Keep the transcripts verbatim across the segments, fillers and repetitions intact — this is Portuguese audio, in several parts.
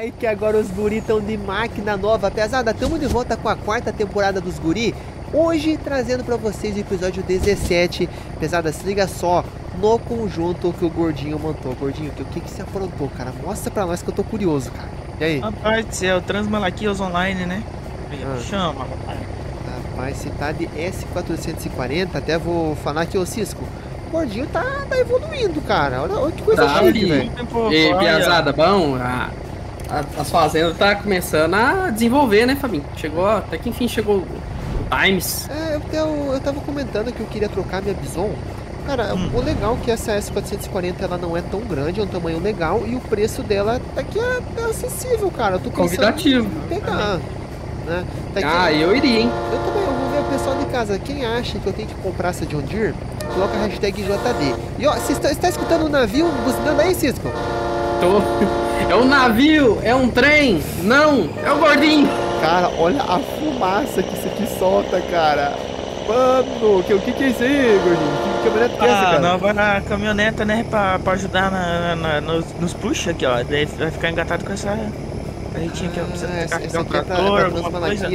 Ai, que agora os guri estão de máquina nova, pesada. Tamo de volta com a quarta temporada dos guri. Hoje trazendo pra vocês o episódio dezessete. Pesada, se liga só no conjunto que o gordinho montou. Gordinho, o que que se aprontou, cara? Mostra pra nós que eu tô curioso, cara. E aí? Rapaz do céu, Transmalaquias Online, né? Ah. Chama, rapaz. Rapaz, se tá de S quatrocentos e quarenta, até vou falar aqui, ô Cisco. O gordinho tá, tá evoluindo, cara. Olha, olha que coisa tá chique, velho. E piazada, bom, a, a, as fazendas tá começando a desenvolver, né, Fabinho? Chegou, até que enfim chegou o Times. É, eu, eu, eu tava comentando que eu queria trocar minha Bison. Cara, hum. o legal é que essa S quatrocentos e quarenta, ela não é tão grande, é um tamanho legal, e o preço dela tá aqui é, é acessível, cara. Eu tô convidativo. Pegar, né? Tá aqui, ah, eu iria, hein? Eu também, eu vou ver o pessoal de casa. Quem acha que eu tenho que comprar essa John Deere, coloca a hashtag J D. E ó, você está, está escutando um navio buzinando aí, Cisco? Tô. É um navio, é um trem, não, é o gordinho. Cara, olha a fumaça que isso aqui solta, cara. Mano, que, o que que é isso aí, gordinho? Que caminhonete ah, é essa, cara? Não, vai na caminhoneta, né, pra, pra ajudar na, na, nos, nos push aqui, ó. Daí vai ficar engatado com essa... Aí tinha que aplicar um trator, alguma coisa.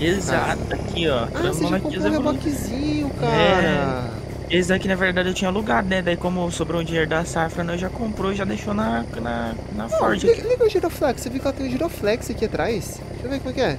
Exato, ah. aqui ó. Ah, você já comprou um reboquezinho, cara. É, esse daqui na verdade eu tinha alugado, né? Daí como sobrou um dinheiro da safra, né? Eu já comprou e já deixou na, na, na não, Ford. Liga, liga o Giroflex, você viu que ela tem o Giroflex aqui atrás? Deixa eu ver como é que é.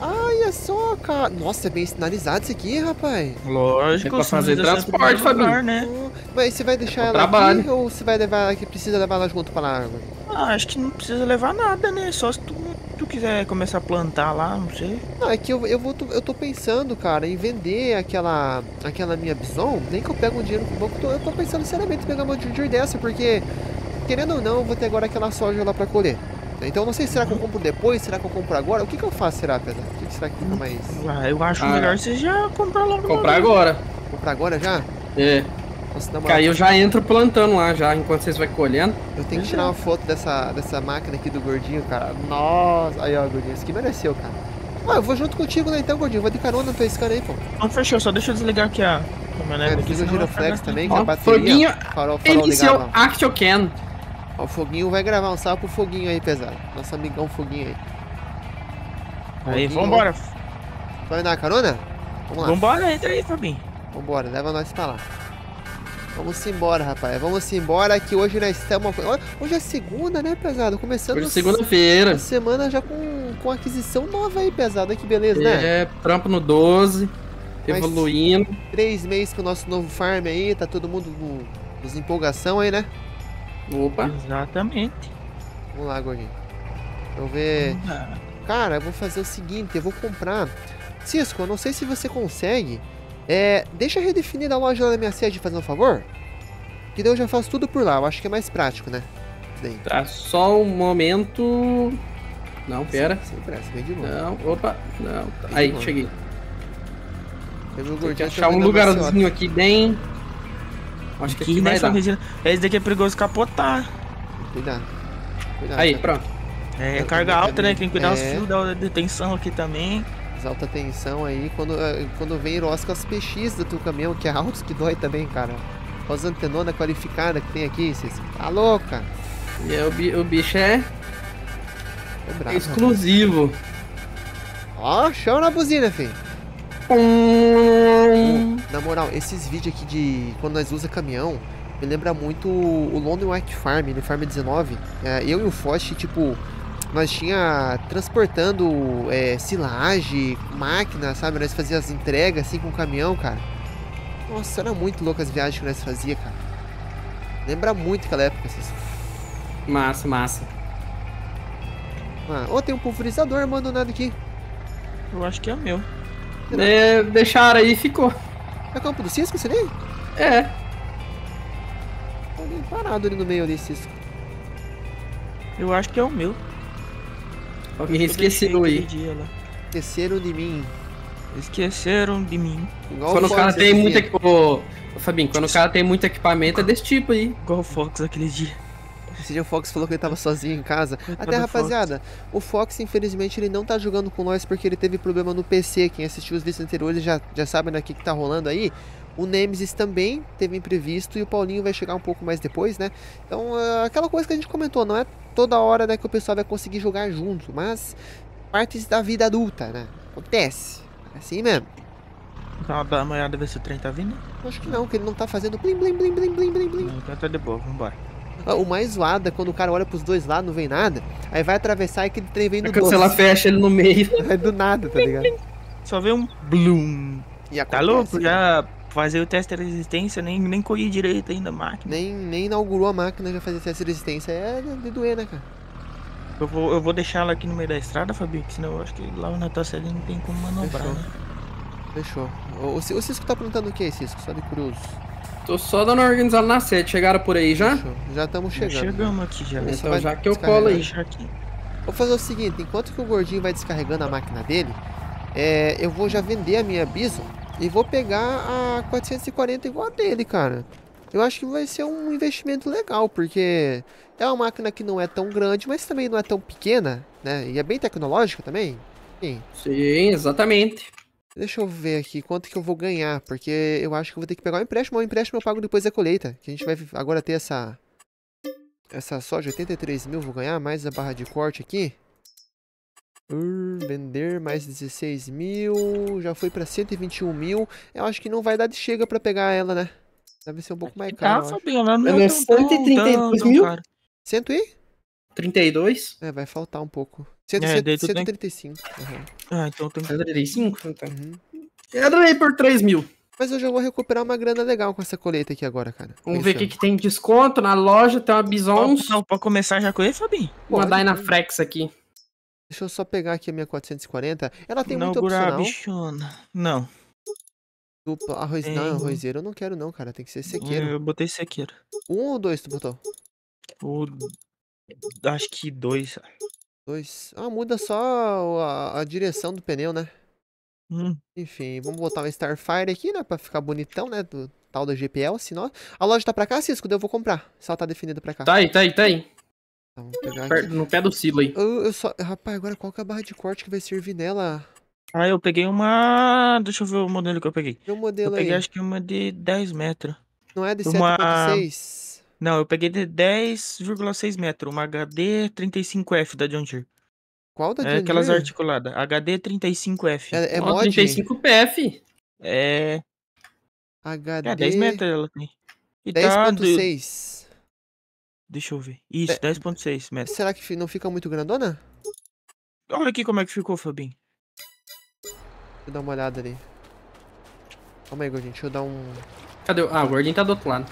Ah, olha só, cara. Nossa, é bem sinalizado isso aqui, rapaz. Lógico. É pra fazer transporte, Fabinho, né? Mas você vai deixar é ela trabalho. aqui ou você vai levar ela que precisa levar ela junto pra lá? Ah, acho que não precisa levar nada, né? Só se tu, tu quiser começar a plantar lá, não sei. Não, é que eu, eu, vou, eu tô pensando, cara, em vender aquela, aquela minha Bison. Nem que eu pego um dinheiro com o banco, eu tô pensando seriamente em pegar uma John Deere dessa, porque, querendo ou não, eu vou ter agora aquela soja lá pra colher. Então não sei, será que eu compro depois, será que eu compro agora? O que que eu faço, será, Pedro? O que será que fica mais... Ah, eu acho ah, melhor você já comprar logo. Comprar agora. Comprar agora já? É. Nossa, que aí eu já entro plantando lá, já, enquanto vocês vão colhendo. Eu tenho que tirar uma foto dessa, dessa máquina aqui do gordinho, cara. Nossa, aí ó, gordinho, isso aqui mereceu, cara. Ah, eu vou junto contigo, né, então, gordinho. Vou de carona na tua escada aí, pô. Não, fechou, só deixa eu desligar aqui a... É, desliga o Giroflex também, que ó, a bateria... Foguinho, farol, farol legal, act you can. Ó, o Foguinho vai gravar um salve pro Foguinho aí, pesado. Nosso amigão Foguinho aí. Foguinho, aí, vambora. Vai dar carona? Vamos lá. Vambora, entra aí, Fabinho. Vambora, leva nós pra lá. Vamos embora, rapaz. Vamos embora que hoje nós estamos... Hoje é segunda, né, pesado? Começando... Hoje é segunda-feira. Semana já com, com aquisição nova aí, pesado. Que beleza, é, né? É, trampo no doze, mais evoluindo. Três meses com o nosso novo farm aí. Tá todo mundo nos empolgação aí, né? Opa. Exatamente. Vamos lá, gordinho. Eu vou ver... Ah. Cara, eu vou fazer o seguinte. Eu vou comprar... Cisco, eu não sei se você consegue... É, deixa redefinir a loja lá da minha sede, fazendo um favor. Que daí eu já faço tudo por lá, eu acho que é mais prático, né? Daí. Tá, só um momento. Não, pera. Sem pressa, vem de novo. Não, opa, não. Vem aí, cheguei. Eu vou gordinho, achar um lugarzinho aqui bem. Acho que aqui, aqui vai dar. Esse daqui é perigoso capotar. Cuidado. Cuidado. Aí, cara. Pronto. É, é carga alta, caminho, né? Tem que cuidar é... os fios da detenção aqui também. Alta tensão aí, quando, quando vem rosca as P X do teu caminhão, que é altos que dói também, cara. As antenona qualificada que tem aqui, vocês tá louca. E é, o bicho é, é bravo, exclusivo. Né? Ó, chão na buzina, filho. Hum. Na moral, esses vídeos aqui de quando nós usa caminhão, me lembra muito o Lone White Farm, no Farm dezenove. É, eu e o Fox, tipo... Nós tinha transportando é, silagem, máquina, sabe? Nós fazíamos as entregas assim com o caminhão, cara. Nossa, era muito louca as viagens que nós fazia, cara. Lembra muito aquela época, vocês. Massa, massa. Ah, oh, tem um pulverizador, mano, nada aqui. Eu acho que é o meu. É, deixaram aí e ficou. É campo do Cisco, você nem? É. Tá bem parado ali no meio ali, Cisco. Eu acho que é o meu. Me esqueceram aí. Esqueceram de mim. Esqueceram de mim. Igual quando o cara tem muito equipamento. Ô, Fabinho, quando o cara tem muito equipamento é desse tipo aí. Igual o Fox aquele dia. Esse dia o Fox falou que ele tava sozinho em casa. Até, rapaziada, o Fox, infelizmente, ele não tá jogando com nós porque ele teve problema no P C. Quem assistiu os vídeos anteriores já, já sabe, né, o que que tá rolando aí. O Nemesis também teve imprevisto e o Paulinho vai chegar um pouco mais depois, né? Então, é aquela coisa que a gente comentou, não é toda hora, né, que o pessoal vai conseguir jogar junto, mas partes da vida adulta, né? Acontece. É assim mesmo. Calma, amanhã deve ser o trem tá vindo? Acho que não, que ele não tá fazendo blim, blim, blim, blim, blim, blim, blim. Então tá de boa, vambora. Ah, o mais zoado é quando o cara olha pros dois lados, não vem nada, aí vai atravessar e aquele trem vem no doce. Quando você lá fecha ele no meio. É do nada, tá ligado? Só vê um bloom. E acontece, tá louco? Né? Já fazer o teste de resistência, nem, nem colhi direito ainda a máquina. Nem, nem inaugurou a máquina, já fazer teste de resistência. É de doer, né, cara? Eu vou, eu vou deixar ela aqui no meio da estrada, Fabinho, senão eu acho que lá na tua série não tem como manobrar, né? Fechou. O, o Cisco tá perguntando o que, Cisco? Só de curioso. Tô só dando uma organizada na sede. Chegaram por aí já? Fechou. Já estamos chegando. Já chegamos, né? Aqui já. Então, então já que eu colo aí. Aqui. Vou fazer o seguinte, enquanto que o gordinho vai descarregando a máquina dele, é, eu vou já vender a minha Bison e vou pegar a quatrocentos e quarenta igual a dele, cara. Eu acho que vai ser um investimento legal, porque é uma máquina que não é tão grande, mas também não é tão pequena, né? E é bem tecnológica também. Sim, Sim exatamente. Deixa eu ver aqui quanto que eu vou ganhar, porque eu acho que eu vou ter que pegar um empréstimo. O empréstimo eu pago depois da colheita, que a gente vai agora ter essa essa soja, oitenta e três mil vou ganhar, mais a barra de corte aqui. Uh, vender mais dezesseis mil, já foi pra cento e vinte e um mil. Eu acho que não vai dar de chega pra pegar ela, né? Deve ser um pouco mais caro. Ah, Fabinho, não é cento e trinta e dois mil? Cento e? trinta e dois? É, vai faltar um pouco. cento e trinta e cinco. Uhum. Ah, então tem cento e trinta e cinco? Então. Uhum. Eu adorei por três mil. Mas eu já vou recuperar uma grana legal com essa colheita aqui agora, cara. Vamos ver o que, que tem desconto na loja. Tem uma Bison. Pode, pode começar já com ele, Fabinho? Uma Dynafrex aqui. Deixa eu só pegar aqui a minha quatrocentos e quarenta. Ela tem muito opcional. Bichona. Não. Dupla, arroz, tem... não, arrozeiro eu não quero não, cara. Tem que ser sequeiro. Eu botei sequeiro. Um ou dois tu botou? O... Acho que dois. Dois. Ah, muda só a, a direção do pneu, né? Hum. Enfim, vamos botar um Starfire aqui, né? Pra ficar bonitão, né? Do tal da G P L, senão... A loja tá pra cá, Cisco? Eu vou comprar. Se ela tá definida pra cá. Tá aí, tá aí, tá aí. Tá, vamos pegar aqui. No pé do silo aí. Eu, eu só... Rapaz, agora qual que é a barra de corte que vai servir nela? Ah, eu peguei uma... Deixa eu ver o modelo que eu peguei. O modelo eu peguei aí? Acho que uma de dez metros. Não é de uma... sete ponto seis? Não, eu peguei de dez vírgula seis metros, uma H D trinta e cinco F da John Deere. Qual da John Deere? É aquelas articuladas, H D trinta e cinco F. É, é oh, mod? trinta e cinco P F. É... H D... É, dez metros ela tem. dez ponto seis. Tá... Deixa eu ver. Isso, é... dez ponto seis metros. Será que não fica muito grandona? Olha aqui como é que ficou, Fabinho. Deixa eu dar uma olhada ali. Calma aí, gordinho, deixa eu dar um... Cadê? Ah, o gordinho tá do outro lado.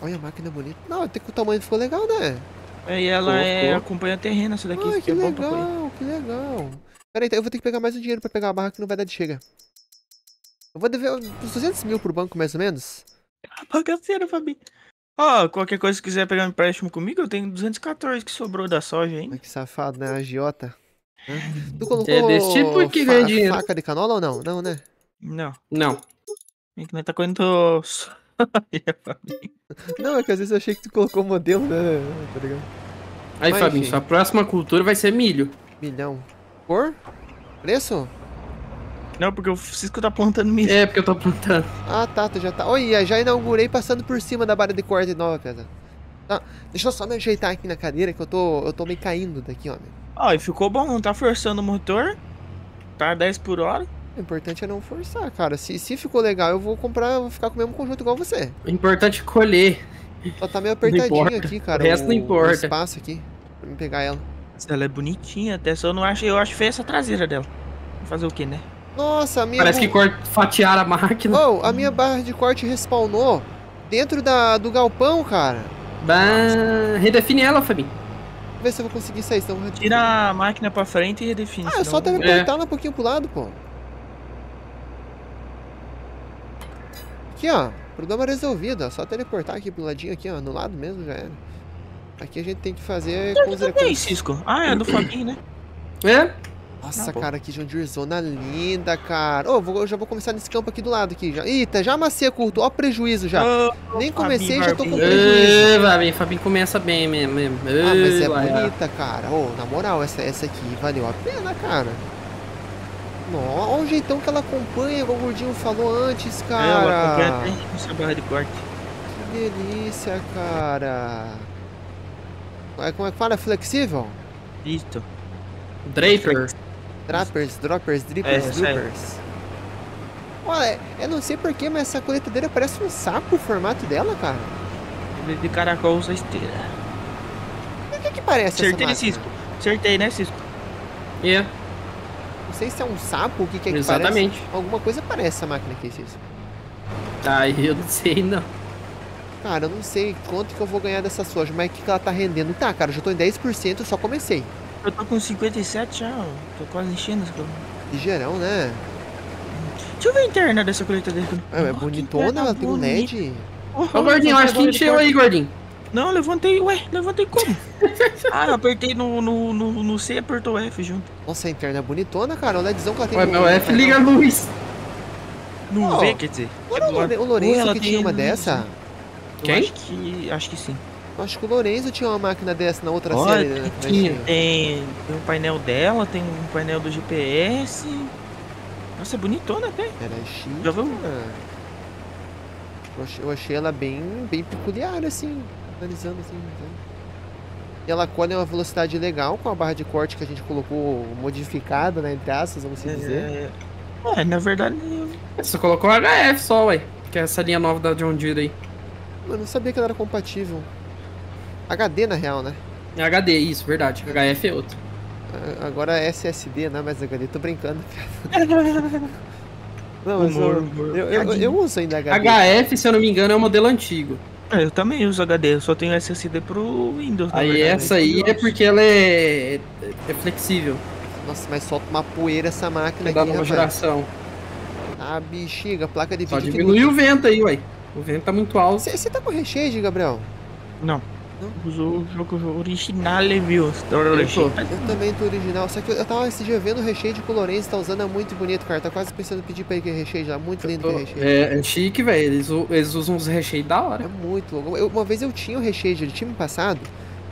Olha a máquina bonita. Não, até que o tamanho ficou legal, né? É, e ela ficou, é, ficou. acompanha o terreno, essa daqui. Ah, que, que é legal, bom que legal. Peraí, então eu vou ter que pegar mais um dinheiro pra pegar a barra que não vai dar de chega. Eu vou dever uns duzentos mil pro banco, mais ou menos. Ah, bagaceira, Fabinho. Ó, oh, qualquer coisa que quiser pegar um empréstimo comigo, eu tenho duzentos e quatorze que sobrou da soja ainda. Que safado, né? Agiota. Tu colocou é desse tipo que ganha dinheiro. Faca de canola ou não? Não, né? Não. Não. É que não tá correndo... Não, é que às vezes eu achei que tu colocou o modelo, né? Tá ligado? Aí, mas, Fabinho, enfim, sua próxima cultura vai ser milho. Milhão. Por? Preço? Não, porque o Cisco tá plantando milho. É, porque eu tô plantando. Ah, tá, tu já tá. Olha, já inaugurei passando por cima da barra de corte nova, pesada. Tá, deixa eu só me ajeitar aqui na cadeira que eu tô, eu tô meio caindo daqui, homem. Ó, ah, e ficou bom, não tá forçando o motor. Tá dez por hora. O importante é não forçar, cara. Se, se ficou legal, eu vou comprar, vou ficar com o mesmo conjunto igual você. O importante é colher. Só tá meio apertadinho aqui, cara. O resto não importa. O espaço aqui, pra me pegar ela. Ela é bonitinha até, só eu não acho, eu acho feia essa traseira dela. Vou fazer o que, né? Nossa, a minha... Parece que cort... fatiaram a máquina. Oh, a minha barra de corte respawnou dentro da, do galpão, cara. Bah... Redefine ela, Fabinho. Vamos ver se eu vou conseguir sair. Então, tira a máquina pra frente e redefine. Ah, é só até apertar um pouquinho pro lado, pô. Aqui, ó, problema resolvido, ó. Só teleportar aqui pro ladinho aqui, ó, no lado mesmo já era. Aqui a gente tem que fazer... Eu também, Cisco. Ah, é do Fabinho, né? É? Nossa, ah, cara, que John Deere zona linda, cara. Ô, oh, eu já vou começar nesse campo aqui do lado aqui já. Eita, já amassei curto, ó prejuízo já. Oh, nem comecei Fabinho, já tô com prejuízo. Fabinho, Fabinho começa bem mesmo. mesmo. Ah, mas é bonita, cara. Ô, oh, na moral, essa, essa aqui valeu a pena, cara. Nossa, olha o jeitão que ela acompanha, como o Gordinho falou antes, cara. É, ela acompanha até a gente com essa barra de corte. Que delícia, cara. Como é que fala? Flexível? Isso. Draper. Drapers, droppers, drippers, é, drippers. Olha, eu não sei porquê, mas essa coletadeira parece um sapo o formato dela, cara. De caracol usa esteira. O que que parece? Acertei, essa Cisco. Acertei, né, Cisco? É. Yeah. Não sei se é um sapo, o que que é que Exatamente. Parece? Alguma coisa parece essa máquina aqui, Cisco. Ah, eu não sei, não. Cara, eu não sei quanto que eu vou ganhar dessa soja, mas o que que ela tá rendendo? Tá, cara, eu já tô em dez por cento, eu só comecei. Eu tô com cinquenta e sete já, ó. Tô quase enchendo essa colheita. De geral, né? Deixa eu ver a interna dessa colheita dele. É, é bonitona, ela tem um L E D. Ô, Gordinho, acho que encheu aí, Gordinho. Não, levantei. Ué, levantei como? Ah, eu apertei no, no, no, no C e apertou o F junto. Nossa, a interna é bonitona, cara. O LEDzão que ela tem. Ué, meu F liga a luz. Não vê, quer dizer. O Lorenzo que tinha uma dessa? Quem? Acho que sim. Acho que o Lorenzo tinha uma máquina dessa na outra oh, série, né? Tinha. Tem, tem um painel dela, tem um painel do G P S. Nossa, é bonitona até. Era chique. Já viu? Eu achei, eu achei ela bem, bem peculiar, assim. Analisando, assim. E ela colhe uma velocidade legal com a barra de corte que a gente colocou modificada, né? Entre aspas, vamos é, dizer. É, é. é, na verdade... Eu... Você colocou H F só, ué. Que é essa linha nova da John Deere aí. Eu não sabia que ela era compatível. H D na real, né? É H D, isso, verdade. H F é outro. Agora S S D, não é mais H D, tô brincando. Não, mas humor, eu, humor. Eu, eu, eu uso ainda H D. H F, se eu não me engano, é o modelo antigo. É, eu também uso H D, eu só tenho S S D pro Windows. Aí verdade, essa aí é porque ela é, é flexível. Nossa, mas solta uma poeira essa máquina aqui, da nova geração. Ah, bexiga, placa de vídeo. Só diminuiu o vento aí, ué. O vento tá muito alto. Você tá com recheio, Gabriel? Não. Usou o jogo original, viu? Eu também tô original, só que eu tava esse dia vendo o recheio de Lorenzo, tá usando, é muito bonito, cara. Tá quase pensando pedir pra ele que recheio já, muito lindo tô... que recheio. É, é chique, velho, eles, eles usam uns recheios da hora. É muito louco. Eu, uma vez eu tinha o recheio de time passado,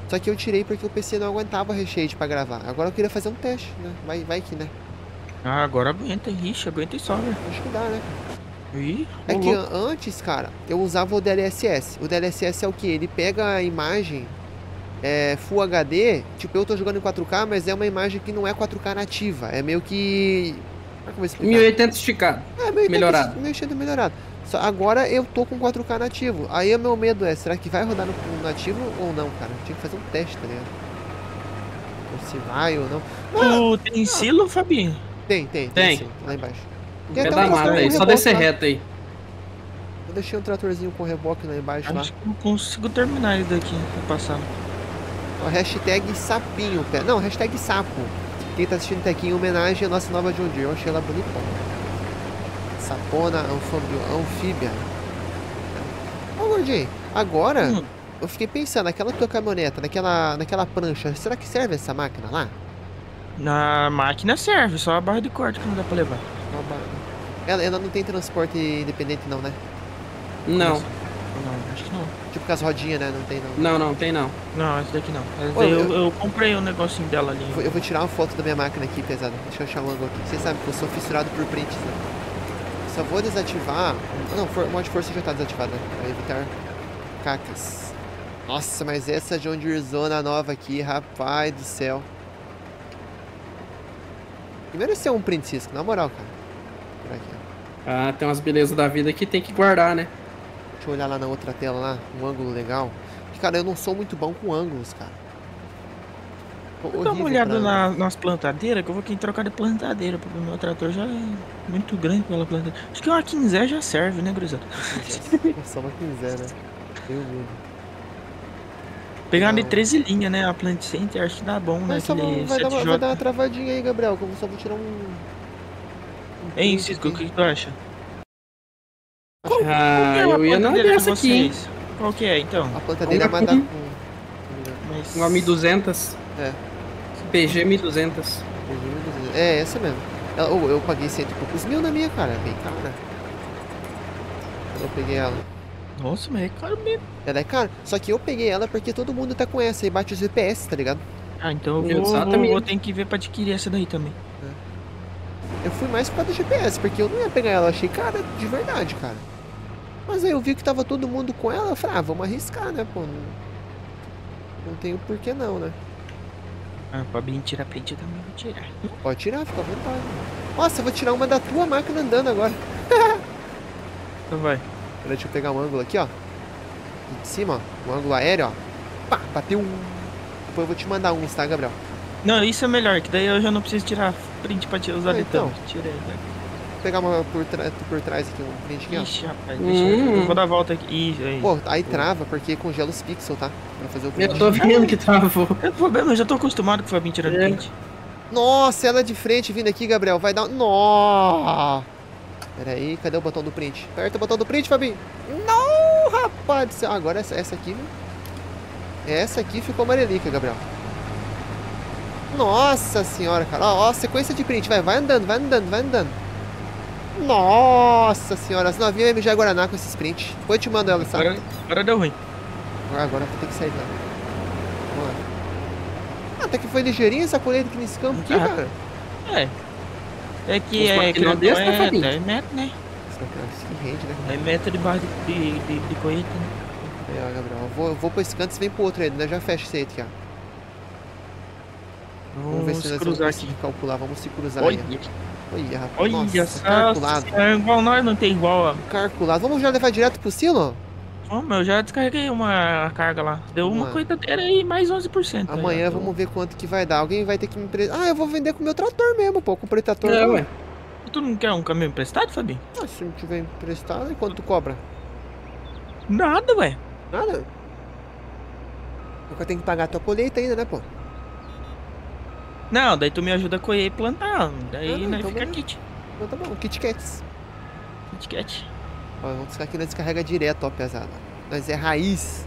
só que eu tirei porque o P C não aguentava o recheio pra gravar. Agora eu queria fazer um teste, né? Vai, vai que, né? Ah, agora aguenta, rixa, aguenta e só, né? Acho que dá, né? Ih, é que antes, cara, eu usava o D L S S. O D L S S é o que? Ele pega a imagem é, Full H D. Tipo, eu tô jogando em quatro K, mas é uma imagem que não é quatro K nativa. É meio que... Como é que eu vou explicar? mil e oitenta esticado. É, mil e oitenta melhorado. mil e oitenta melhorado. Só agora eu tô com quatro K nativo. Aí o meu medo é, será que vai rodar no, no nativo ou não, cara? Eu tinha que fazer um teste, tá ligado? Ou se vai ou não. Não, tem silo, Fabinho? Tem, tem. Tem, tem. Sim, lá embaixo. Tem até um nada, um só descer reto aí. Eu deixei um tratorzinho com reboque lá embaixo. Acho lá. Que não consigo terminar ele daqui, passando. Ó, hashtag sapinho, pé. Não, hashtag sapo. Quem tá assistindo até aqui em homenagem à nossa nova John Deere. Eu achei ela bonitona. Sapona, anfíbia. Ô, Gordinho, agora hum. eu fiquei pensando, naquela tua caminhoneta, naquela, naquela prancha, será que serve essa máquina lá? Na máquina serve, só a barra de corte que não dá pra levar. Ela, ela não tem transporte independente não, né? Não. Não, acho que não. Tipo com as rodinhas, né? Não tem não. Não, não, tem não. Não, essa daqui não. Ô, eu, eu, eu comprei um negocinho dela ali. Eu vou tirar uma foto da minha máquina aqui, pesada. Deixa eu achar o ângulo aqui. Você sabe que eu sou fissurado por prints, né? Só vou desativar... Não, o mod força já tá desativado, né? Pra evitar cacas. Nossa, mas essa John Deere Zona nova aqui, rapaz do céu. Primeiro esse é um print, Cisco, na moral, cara. Por aqui, ó. Ah, tem umas belezas da vida que tem que guardar, né? Deixa eu olhar lá na outra tela, lá, um ângulo legal. Porque, cara, eu não sou muito bom com ângulos, cara. Dá uma olhada na, nas plantadeiras, que eu vou aqui trocar de plantadeira, porque o meu trator já é muito grande pela plantadeira. Acho que uma quinzé já serve, né, gurizada? Só uma quinzé, né? Meu Deus. Pegar de treze linhas, né? A Plant Center acho que dá bom, mas né? Aquele vai, dar uma, vai dar uma travadinha aí, Gabriel, que eu só vou tirar um... um Ei, Cisco, o que tu acha? Qual, ah, qual é eu ia não dessa aqui. Qual que é, então? A planta dele é uma da... Mas... Uma mil e duzentos. É. P G mil e duzentos. É, essa mesmo. Eu, eu paguei cento e poucos mil na minha, cara. Bem cara. Eu peguei ela. Nossa, mas é caro mesmo. Ela é cara, só que eu peguei ela porque todo mundo tá com essa e bate os V P S, tá ligado? Ah, então eu vou, vou, vou ter que ver pra adquirir essa daí também. É. Eu fui mais por causa do G P S, porque eu não ia pegar ela, achei cara de verdade, cara. Mas aí eu vi que tava todo mundo com ela, eu falei, ah, vamos arriscar, né, pô. Não, não tenho porquê não, né. Ah, o Fabinho tira a pente, eu também vou tirar. Pode tirar, fica à vontade. Nossa, eu vou tirar uma da tua máquina andando agora. Então vai. Peraí, deixa eu pegar um ângulo aqui, ó. Aqui de cima, ó. Um ângulo aéreo, ó. Pá, bateu um. Depois eu vou te mandar uns, tá, Gabriel? Não, isso é melhor, que daí eu já não preciso tirar print pra tirar os ah, aletão. Então. Tirei, né? Vou pegar uma por, tra por trás aqui, um print aqui, ó. Ixi, rapaz, deixa hum. eu... eu vou dar a volta aqui. Ih, aí. Pô, aí trava, porque congela os pixels, tá? Pra fazer o print. Eu tô vendo que travou. É problema, eu já tô acostumado com o Fabinho tirando é. print. Nossa, ela de frente vindo aqui, Gabriel. Vai dar... Nossa! Pera aí, cadê o botão do print? Aperta o botão do print, Fabinho. Não, rapaz do céu. Agora essa, essa aqui, né? Essa aqui ficou amarelica, Gabriel. Nossa senhora, cara. Ó, ó, sequência de print. Vai, vai andando, vai andando, vai andando. Nossa senhora. As novinhas M G Guaraná com esses prints. Depois eu te mando ela, sabe? Agora, agora deu ruim. Agora, agora vou ter que sair lá. Vamos lá. Ah, até que foi ligeirinha essa colheita aqui nesse campo aqui, ah, cara. É. É que é que não deu, tá, Fabinho? dez metros, né? Que rende, né? dez metros debaixo de, de, de, de colheita, né? Aí, ó, Gabriel. Eu vou, eu vou pra esse canto e você vem pro outro aí, né? Já fecha esse aí aqui, ó. Vamos, vamos ver se nós cruzar vamos aqui. calcular, vamos se cruzar Olha. aí. Olha, rapaz. Olha, nossa, calculado. É igual nós, não tem igual, ó. Calculado. Vamos já levar direto pro silo? Vamos, eu já descarreguei uma carga lá. Deu uma Mano. coitadeira e mais onze por cento. Amanhã aí, vamos tô... ver quanto que vai dar. Alguém vai ter que me emprestar. Ah, eu vou vender com o meu trator mesmo, pô. Comprei trator. É, ué. E tu não quer um caminhão emprestado, Fabinho? Ah, se não tiver emprestado, e quanto tu cobra? Nada, ué. Nada? Eu tenho que pagar a tua colheita ainda, né, pô? Não, daí tu me ajuda a colher e plantar, daí ah, não, nós então fica kit. Então tá bom, Kit Kats. Kit Kat. Ó, vamos ficar aqui na descarrega direto, ó, pesada. Nós é raiz.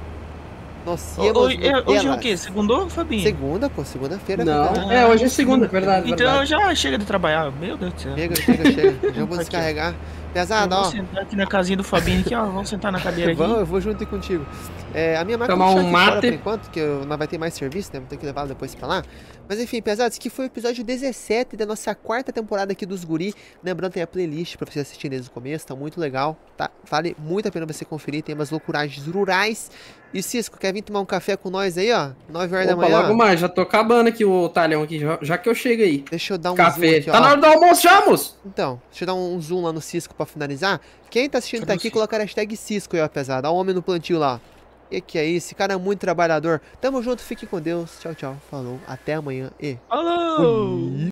Nós é hoje, hoje é o quê? Segundou, Fabinho? Segunda, pô, segunda-feira. Não, é, hoje é segunda, verdade. Então verdade. já chega de trabalhar, meu Deus do céu. Chega, chega, chega. Já vou descarregar. Pesada, ó. Vamos sentar aqui na casinha do Fabinho, aqui, ó. Vamos sentar na cadeira aqui. Vamos, eu vou junto contigo. É, a minha máquina Tomar um mate. Fora, por enquanto, que eu, não vai ter mais serviço, né? Vou ter que levar depois pra lá. Mas enfim, pesado, esse aqui foi o episódio dezessete da nossa quarta temporada aqui dos Guri. Lembrando, tem a playlist pra você assistir desde o começo, tá muito legal, tá? Vale muito a pena você conferir, tem umas loucuragens rurais. E Cisco, quer vir tomar um café com nós aí, ó? nove horas Opa, da manhã. Logo mais, já tô acabando aqui o talhão aqui, já, já que eu chego aí. Deixa eu dar um café. zoom. Café. Tá ó. na hora do almoço, já, moço? Então, deixa eu dar um zoom lá no Cisco pra finalizar. Quem tá assistindo tá aqui, coloca a hashtag Cisco aí, ó, pesado. Ó, o homem no plantio lá, ó. E que é isso, cara, é muito trabalhador. Tamo junto, fique com Deus. Tchau, tchau. Falou. Até amanhã. E. Falou!